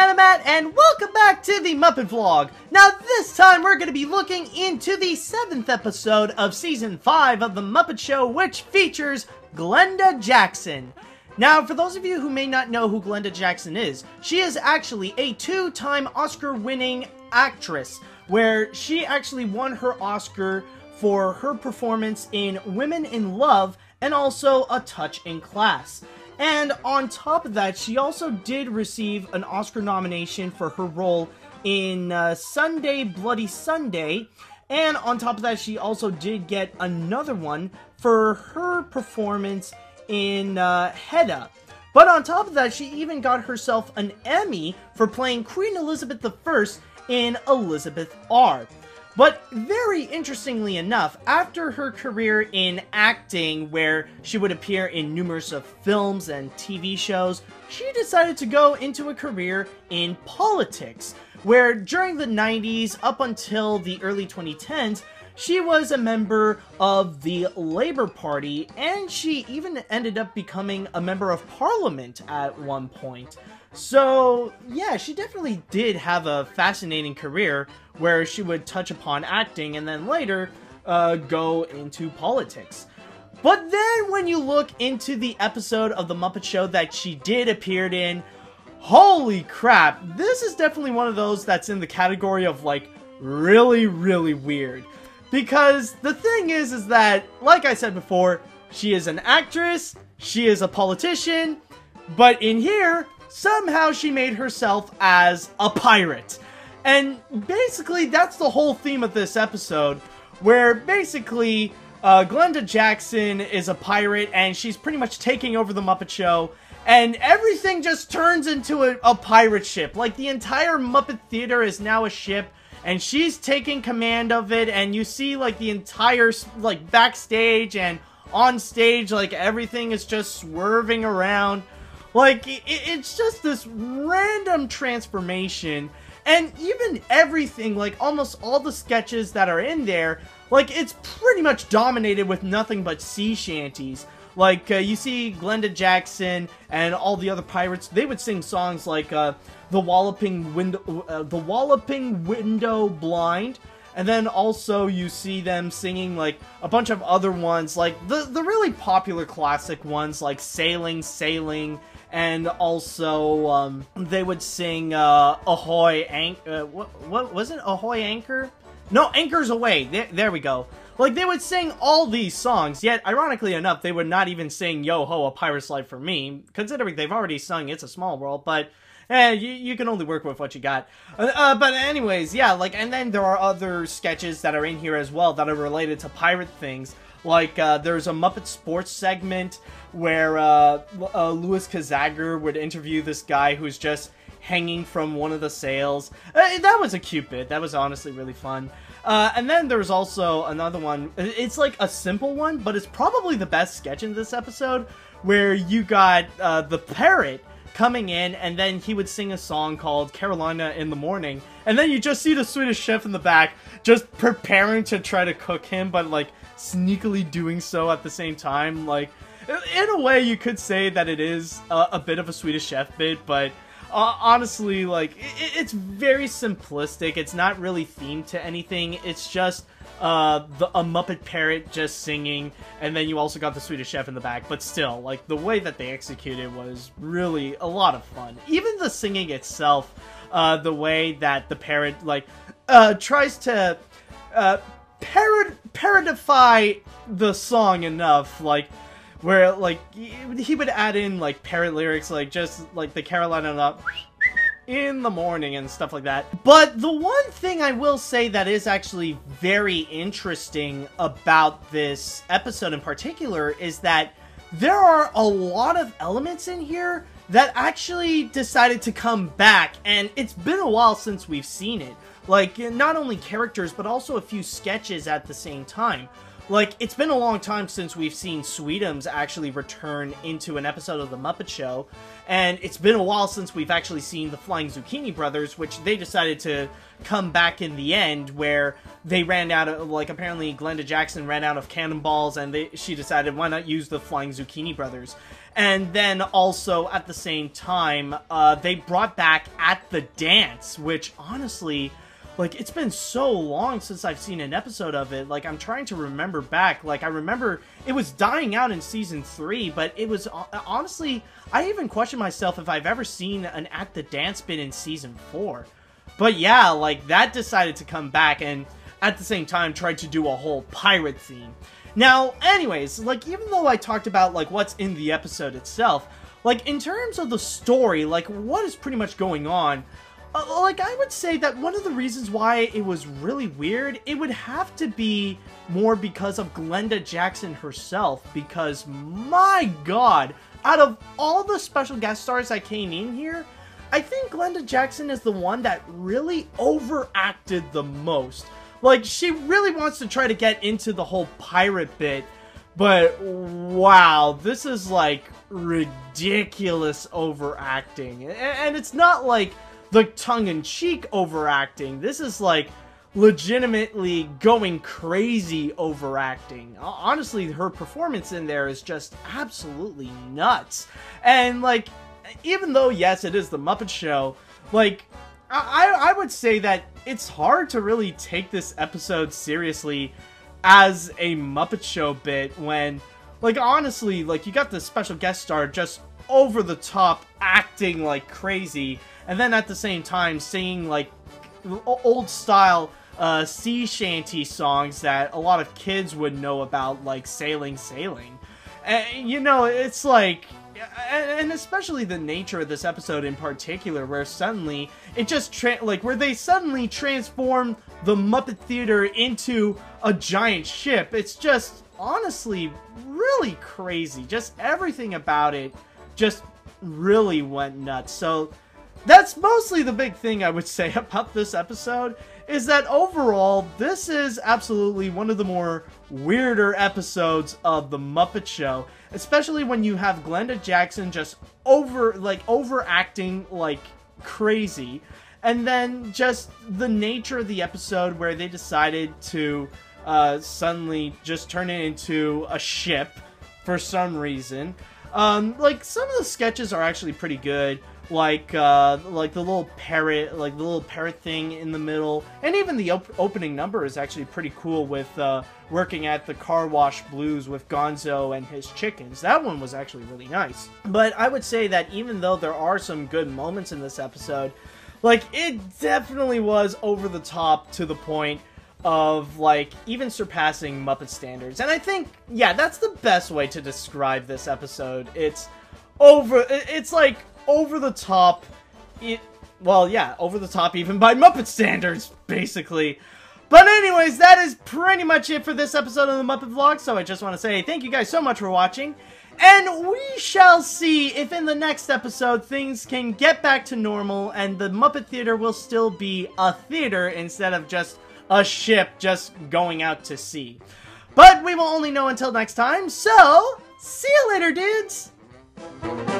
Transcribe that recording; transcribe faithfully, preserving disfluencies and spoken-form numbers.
Animat, and welcome back to the Muppet Vlog. Now this time we're going to be looking into the seventh episode of Season five of The Muppet Show, which features Glenda Jackson. Now, for those of you who may not know who Glenda Jackson is, she is actually a two-time Oscar-winning actress, where she actually won her Oscar for her performance in Women in Love and also A Touch of Class. And on top of that, she also did receive an Oscar nomination for her role in uh, Sunday Bloody Sunday. And on top of that, she also did get another one for her performance in uh, Hedda. But on top of that, she even got herself an Emmy for playing Queen Elizabeth the First in Elizabeth R. But very interestingly enough, after her career in acting, where she would appear in numerous of films and T V shows, she decided to go into a career in politics, where during the nineties up until the early twenty tens, she was a member of the Labour Party, and she even ended up becoming a member of Parliament at one point. So, yeah, she definitely did have a fascinating career where she would touch upon acting and then later uh, go into politics. But then when you look into the episode of The Muppet Show that she did appear in, holy crap, this is definitely one of those that's in the category of, like, really, really weird. Because the thing is, is that, like I said before, she is an actress, she is a politician, but in here, somehow she made herself as a pirate. And basically, that's the whole theme of this episode, where basically, uh, Glenda Jackson is a pirate, and she's pretty much taking over The Muppet Show, and everything just turns into a, a pirate ship. Like, the entire Muppet Theater is now a ship, and she's taking command of it, and you see, like, the entire, like, backstage and on stage, like, everything is just swerving around. Like, it's just this random transformation, and even everything, like, almost all the sketches that are in there, like, it's pretty much dominated with nothing but sea shanties. Like, uh, you see Glenda Jackson and all the other pirates, they would sing songs like, uh, The Walloping Window, uh, The Walloping Window Blind, and then also you see them singing, like, a bunch of other ones, like, the, the really popular classic ones, like Sailing, Sailing, and also, um, they would sing, uh, Ahoy Anchor, uh, what, what, was it Ahoy Anchor? No, Anchors Away, there, there we go. Like, they would sing all these songs, yet, ironically enough, they would not even sing Yo-Ho, A Pirate's Life for Me, considering they've already sung It's a Small World, but, eh, you, you can only work with what you got. Uh, uh, but anyways, yeah, like, and then there are other sketches that are in here as well that are related to pirate things. Like, uh, there's a Muppet Sports segment where uh, uh, Louis Kazager would interview this guy who's just hanging from one of the sails. Uh, that was a cute bit. That was honestly really fun. Uh, and then there's also another one. It's like a simple one, but it's probably the best sketch in this episode, where you got uh, the parrot coming in, and then he would sing a song called Carolina in the Morning, and then you just see the Swedish Chef in the back just preparing to try to cook him, but, like, sneakily doing so at the same time. Like, in a way, you could say that it is a, a bit of a Swedish Chef bit, but uh, honestly, like, it, it's very simplistic. It's not really themed to anything. It's just uh, the, a Muppet parrot just singing, and then you also got the Swedish Chef in the back. But still, like, the way that they executed was really a lot of fun. Even the singing itself, uh, the way that the parrot, like, uh, tries to uh, parrot parrotify the song enough, like, where, like, he would add in, like, parrot lyrics, like, just, like, the Carolina up in the morning and stuff like that. But the one thing I will say that is actually very interesting about this episode in particular is that there are a lot of elements in here that actually decided to come back, and it's been a while since we've seen it. Like, not only characters, but also a few sketches at the same time. Like, it's been a long time since we've seen Sweetums actually return into an episode of The Muppet Show, and it's been a while since we've actually seen the Flying Zucchini Brothers, which they decided to come back in the end, where they ran out of, like, apparently Glenda Jackson ran out of cannonballs, and they, she decided, why not use the Flying Zucchini Brothers? And then also, at the same time, uh, they brought back At The Dance, which, honestly... Like, it's been so long since I've seen an episode of it. Like, I'm trying to remember back. Like, I remember it was dying out in season three, but it was, honestly, I even question myself if I've ever seen an At The Dance bit in season four. But yeah, like, that decided to come back and at the same time tried to do a whole pirate theme. Now, anyways, like, even though I talked about, like, what's in the episode itself, like, in terms of the story, like, what is pretty much going on, Uh, like, I would say that one of the reasons why it was really weird, it would have to be more because of Glenda Jackson herself, because my god, out of all the special guest stars that came in here, I think Glenda Jackson is the one that really overacted the most. Like, she really wants to try to get into the whole pirate bit, but wow, this is like ridiculous overacting, and it's not like the tongue-in-cheek overacting. This is like legitimately going crazy overacting. Honestly, her performance in there is just absolutely nuts. And like, even though yes, it is the Muppet Show, like I, I would say that it's hard to really take this episode seriously as a Muppet Show bit when, like, honestly, like, you got this special guest star just over the top acting like crazy, and then at the same time singing like old style uh, sea shanty songs that a lot of kids would know about, like Sailing Sailing. And, you know, it's like, and especially the nature of this episode in particular, where suddenly it just tra like where they suddenly transform the Muppet Theater into a giant ship. It's just honestly really crazy. Just everything about it just really went nuts. So that's mostly the big thing I would say about this episode, is that overall, this is absolutely one of the more weirder episodes of The Muppet Show, especially when you have Glenda Jackson just over, like, overacting like crazy, and then just the nature of the episode where they decided to uh, suddenly just turn it into a ship for some reason. Um, like, some of the sketches are actually pretty good. Like, uh, like the little parrot, like the little parrot thing in the middle. And even the op opening number is actually pretty cool with, uh, Working at the Car Wash Blues with Gonzo and his chickens. That one was actually really nice. But I would say that even though there are some good moments in this episode, like, it definitely was over the top to the point of, like, even surpassing Muppet standards. And I think, yeah, that's the best way to describe this episode. It's over, it's like, over the top, it, well, yeah, over the top even by Muppet standards, basically. But anyways, that is pretty much it for this episode of The Muppet Vlog, so I just want to say thank you guys so much for watching, and we shall see if in the next episode things can get back to normal, and the Muppet Theater will still be a theater instead of just a ship just going out to sea. But we will only know until next time, so see you later, dudes!